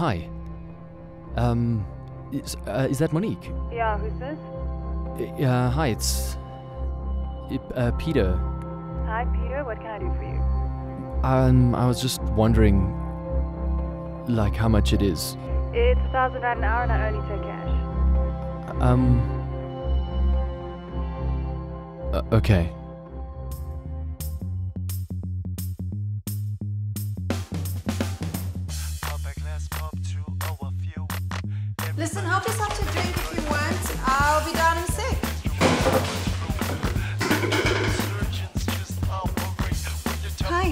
Hi. Is that Monique? Yeah, who's this? Hi, it's... Peter. Hi, Peter. What can I do for you? I was just wondering... like, how much it is. It's $1,000 an hour and I only take cash. Okay. Listen, help yourself to a drink if you want. I'll be down in 6. Hi.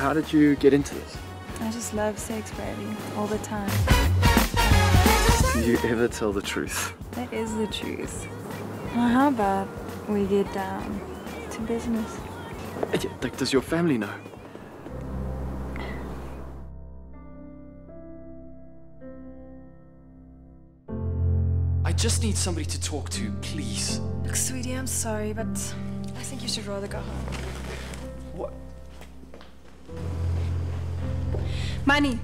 How did you get into this? I just love sex, baby. All the time. Do you ever tell the truth? That is the truth. Well, how about we get down to business? Like, does your family know? I just need somebody to talk to, please. Look, sweetie, I'm sorry, but I think you should rather go home. What? Money.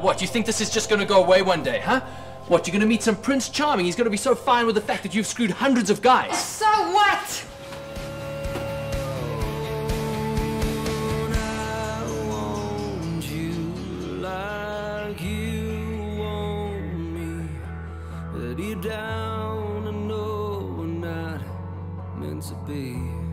What, you think this is just gonna go away one day, huh? What, you're gonna meet some Prince Charming, he's gonna be so fine with the fact that you've screwed hundreds of guys? So what? Down and no, we're not meant to be.